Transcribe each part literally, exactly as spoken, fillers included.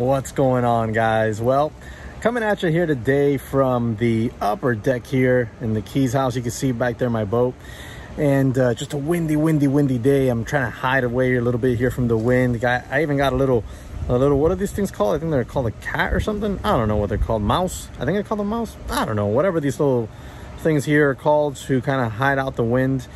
What's going on, guys? Well, coming at you here today from the upper deck here in the Keys house. You can see back there my boat. And uh, just a windy, windy, windy day. I'm trying to hide away a little bit here from the wind. I even got a little, a little, what are these things called? I think they're called a cat or something. I don't know what they're called. Mouse. I think I call them mouse. I don't know. Whatever these little things here are called to kind of hide out the wind.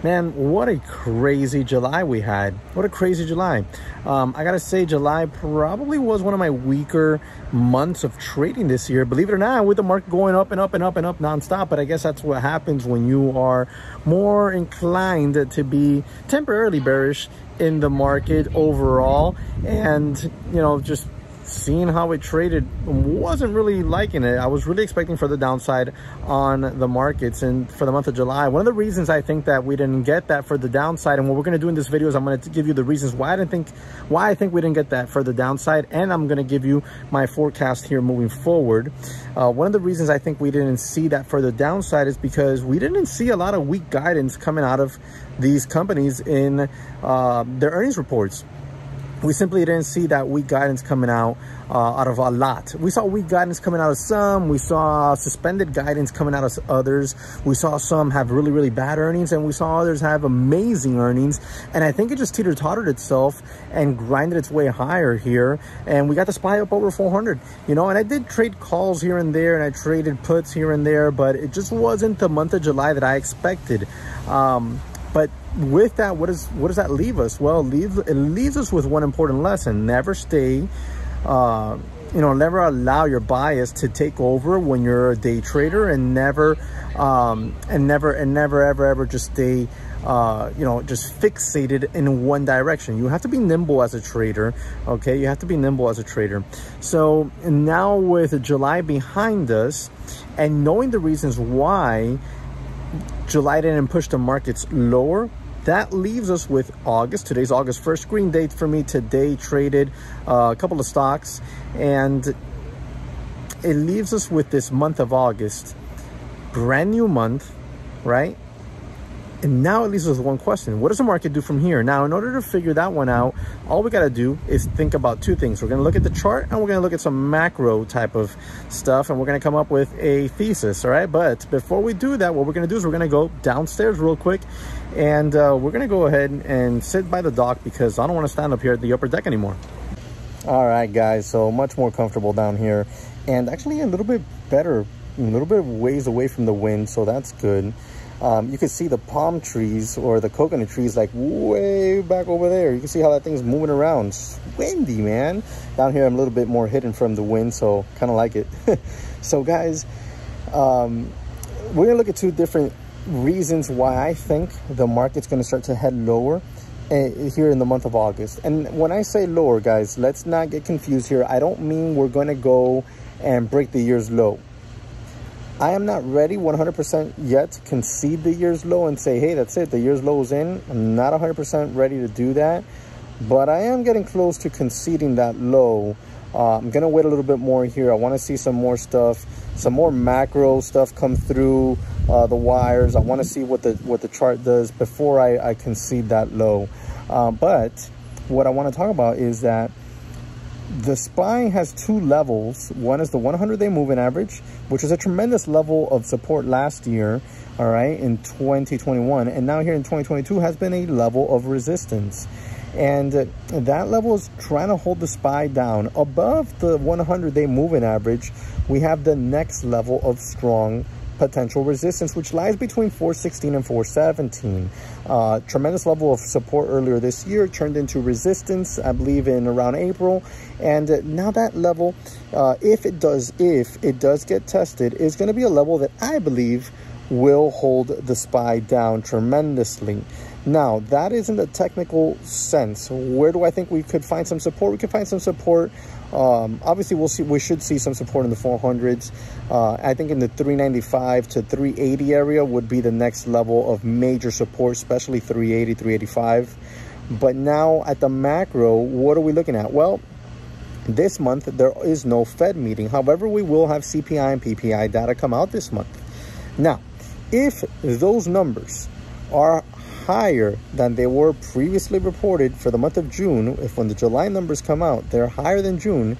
Man, what a crazy July we had. What a crazy July. Um, I gotta say, July probably was one of my weaker months of trading this year, believe it or not, with the market going up and up and up and up nonstop. But I guess that's what happens when you are more inclined to be temporarily bearish in the market overall. And, you know, just seeing how it traded, wasn't really liking it. I was really expecting for the downside on the markets and for the month of July. One of the reasons I think that we didn't get that for the downside, and what we're going to do in this video is I'm going to give you the reasons why I didn't think, why I think we didn't get that for the downside, and I'm going to give you my forecast here moving forward. Uh, one of the reasons I think we didn't see that for the downside is because we didn't see a lot of weak guidance coming out of these companies in uh, their earnings reports. We simply didn't see that weak guidance coming out uh, out of a lot. We saw weak guidance coming out of some. We saw suspended guidance coming out of others. We saw some have really, really bad earnings, and we saw others have amazing earnings. And I think it just teeter-tottered itself and grinded its way higher here. And we got the S P Y up over four hundred, you know, and I did trade calls here and there, and I traded puts here and there, but it just wasn't the month of July that I expected. Um, but with that, what is what does that leave us? Well, it leaves, it leaves us with one important lesson. Never stay, uh, you know, never allow your bias to take over when you're a day trader, and never, um, and never, and never, ever, ever just stay, uh, you know, just fixated in one direction. You have to be nimble as a trader, okay? You have to be nimble as a trader. So now with July behind us and knowing the reasons why July didn't push the markets lower, that leaves us with August. Today's August first, screen date for me today. Traded uh, a couple of stocks, and it leaves us with this month of August, brand new month, right? And now it leaves us with one question. What does the market do from here? Now, in order to figure that one out, all we got to do is think about two things. We're going to look at the chart, and we're going to look at some macro type of stuff, and we're going to come up with a thesis, all right? But before we do that, what we're going to do is we're going to go downstairs real quick, and uh, we're going to go ahead and sit by the dock because I don't want to stand up here at the upper deck anymore. All right, guys, so much more comfortable down here, and actually a little bit better, a little bit of ways away from the wind, so that's good. Um, you can see the palm trees or the coconut trees like way back over there. You can see how that thing's moving around. It's windy, man. Down here, I'm a little bit more hidden from the wind, so kind of like it. So, guys, um, we're going to look at two different reasons why I think the market's going to start to head lower here in the month of August. And when I say lower, guys, let's not get confused here. I don't mean we're going to go and break the year's low. I am not ready one hundred percent yet to concede the year's low and say, hey, that's it, the year's low is in. I'm not one hundred percent ready to do that, but I am getting close to conceding that low. Uh, I'm going to wait a little bit more here. I want to see some more stuff, some more macro stuff come through uh, the wires. I want to see what the what the chart does before I, I concede that low. Uh, but what I want to talk about is that the S P Y has two levels. One is the one hundred day moving average, which is a tremendous level of support last year, all right, in twenty twenty-one. And now here in twenty twenty-two has been a level of resistance. And that level is trying to hold the S P Y down. Above the one hundred day moving average, we have the next level of strong potential resistance, which lies between four sixteen and four seventeen. Uh, tremendous level of support earlier this year turned into resistance, I believe, in around April. And uh, now that level, uh, if it does, if it does get tested, is going to be a level that I believe will hold the S P Y down tremendously. Now, that is in the technical sense. Where do I think we could find some support? We could find some support. Um, obviously, we'll see. We should see some support in the four hundreds. Uh, I think in the three ninety-five to three eighty area would be the next level of major support, especially three eighty, three eighty-five. But now at the macro, what are we looking at? Well, this month there is no Fed meeting. However, we will have C P I and P P I data come out this month. Now, if those numbers are higher than they were previously reported for the month of June. If when the July numbers come out, they're higher than June,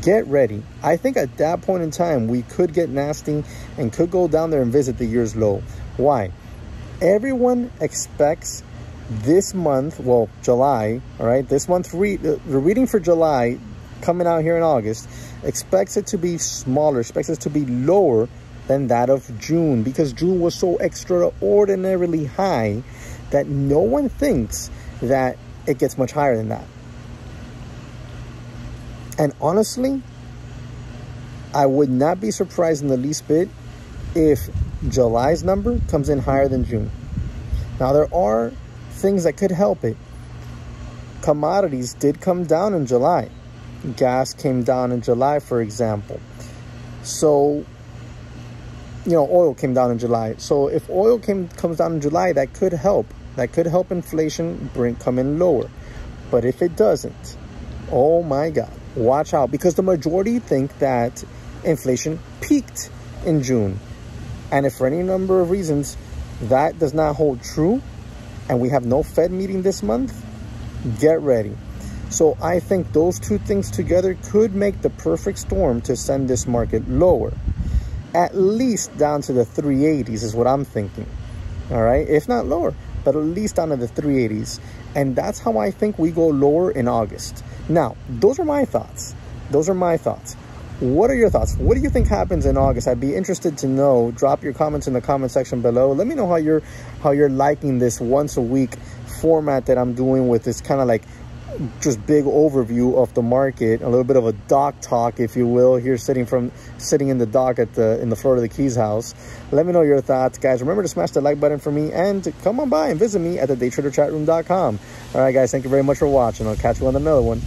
get ready. I think at that point in time, we could get nasty and could go down there and visit the year's low. Why? Everyone expects this month, well, July, all right, this month, re the reading for July coming out here in August expects it to be smaller, expects it to be lower than that of June, because June was so extraordinarily high that no one thinks that it gets much higher than that. And honestly, I would not be surprised in the least bit if July's number comes in higher than June. Now, there are things that could help it. Commodities did come down in July. Gas came down in July, for example. So, you know, oil came down in July. So if oil came comes down in July, that could help. That could help inflation bring come in lower. But if it doesn't, oh my God, watch out. Because the majority think that inflation peaked in June. And if for any number of reasons that does not hold true, and we have no Fed meeting this month, get ready. So I think those two things together could make the perfect storm to send this market lower. At least down to the three eighties is what I'm thinking. All right, if not lower, but at least down to the three eighties. And that's how I think we go lower in August. Now, those are my thoughts. Those are my thoughts. What are your thoughts? What do you think happens in August? I'd be interested to know. Drop your comments in the comment section below. Let me know how you're how you're liking this once a week format that I'm doing with this kind of like just big overview of the market, a little bit of a doc talk, if you will, here sitting from sitting in the dock at the in the Florida the Keys house. Let me know your thoughts, guys. Remember to smash the like button for me and come on by and visit me at the day trader chat room dot com. All right, guys, thank you very much for watching. I'll catch you on another one.